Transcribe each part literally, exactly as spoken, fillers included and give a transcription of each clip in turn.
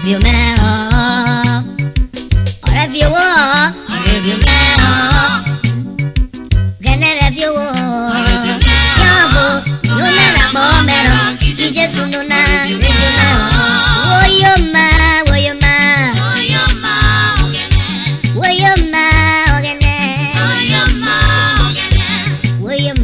viu mel, ora viu o, ora viu mel, genera viu o, ora viu mel, na bom mel, que Jesus não na viu mel, oi o ma, oi o ma, oi o ma, o genera, oi o ma, o genera, oi o ma, o genera, oi o ma.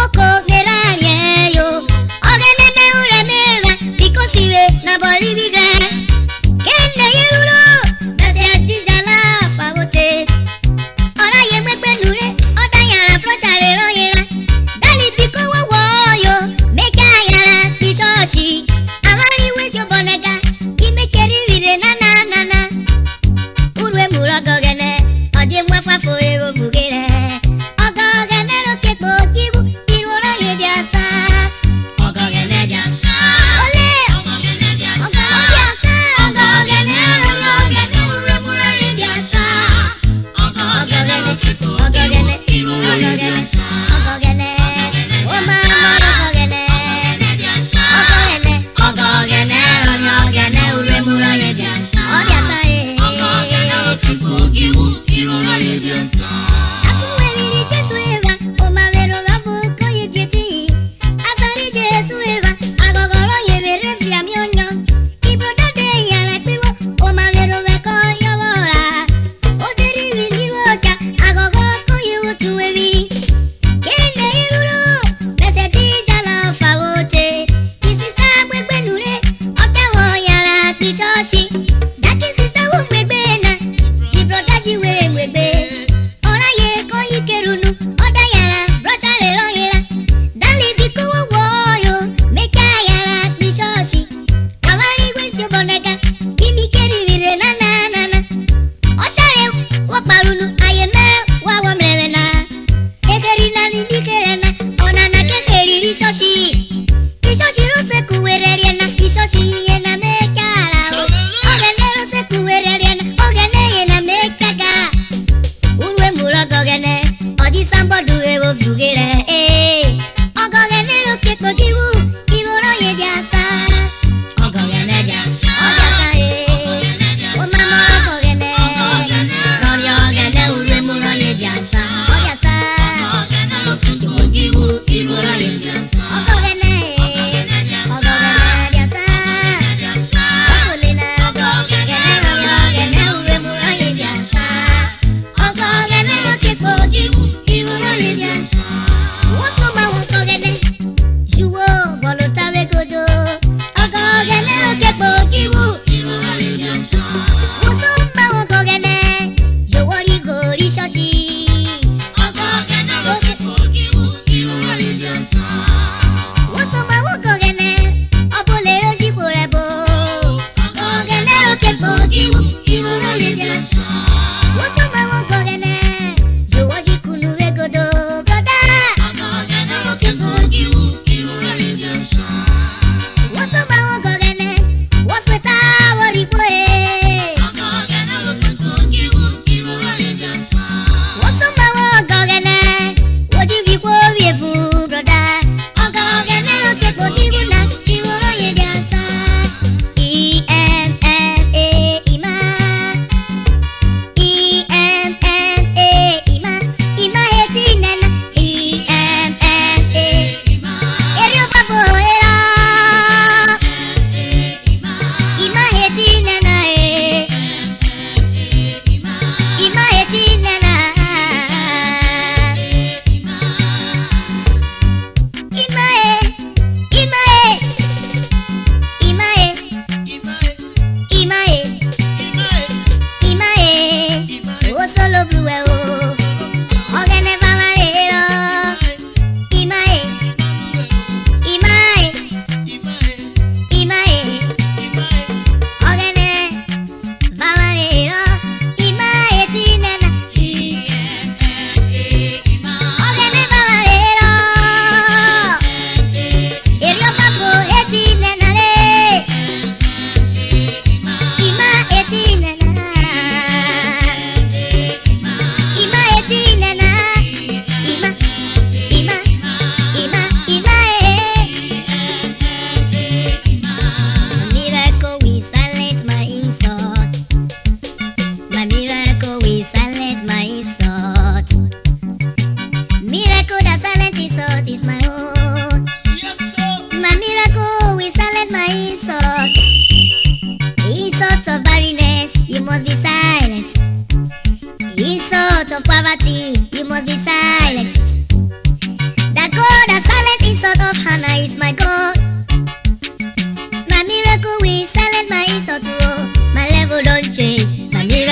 Oko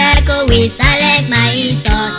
Miracle will silence my insult.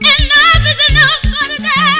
Enough is enough for today.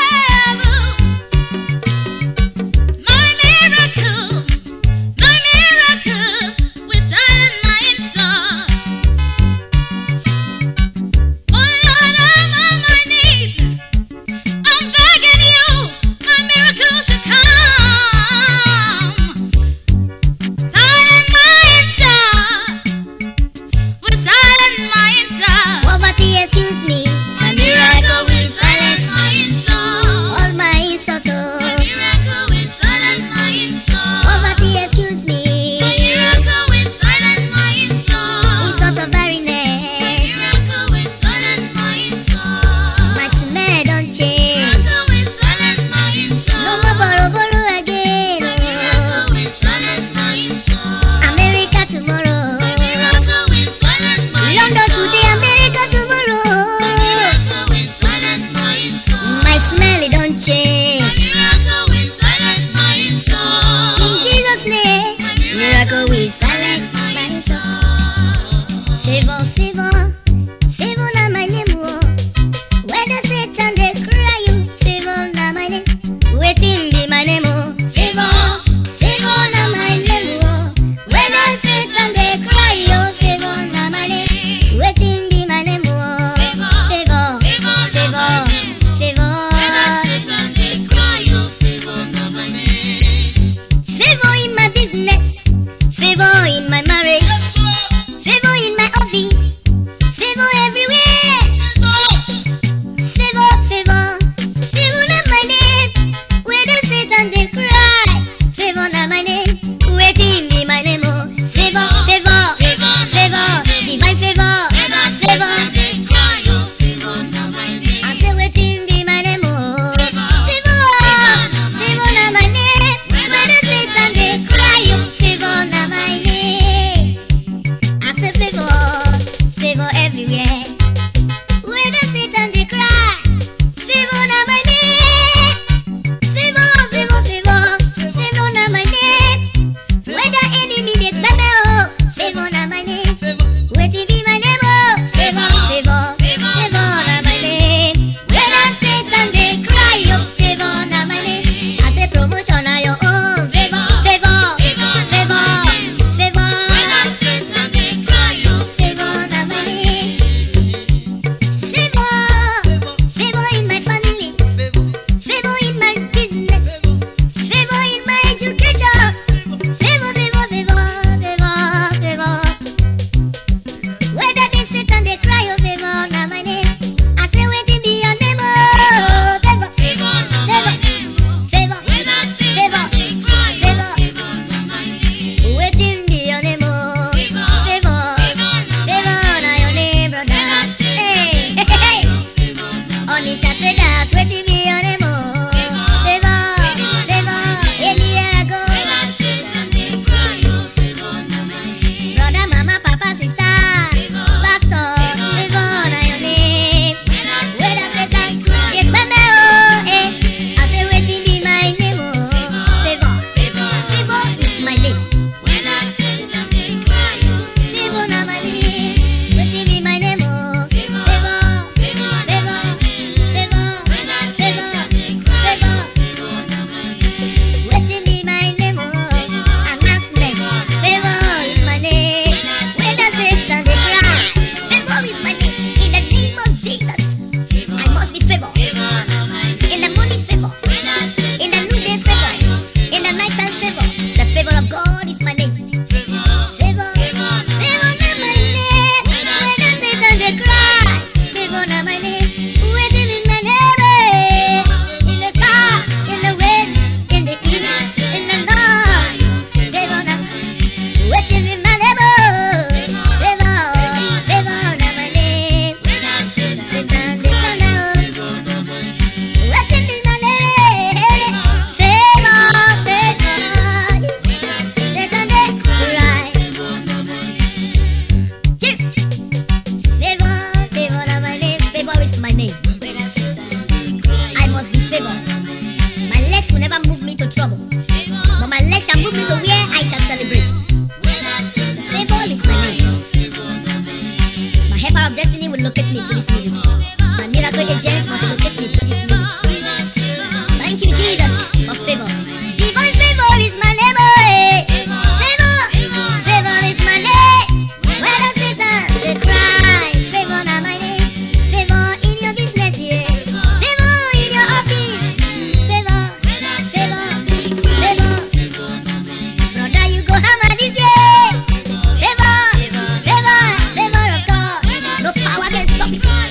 destiny will locate me to this music. My miracle agent must locate me to this music. Thank you, Jesus, for favor. Divine favor is my name. Eh? Favor, favor is my name. Where does Satan they cry? Favor now my name. Favor in your business, yeah. Favor in your office. Favor, favor, favor. Brother, you go hammer this, yeah. Favor, favor, favor of God. No power can stop it.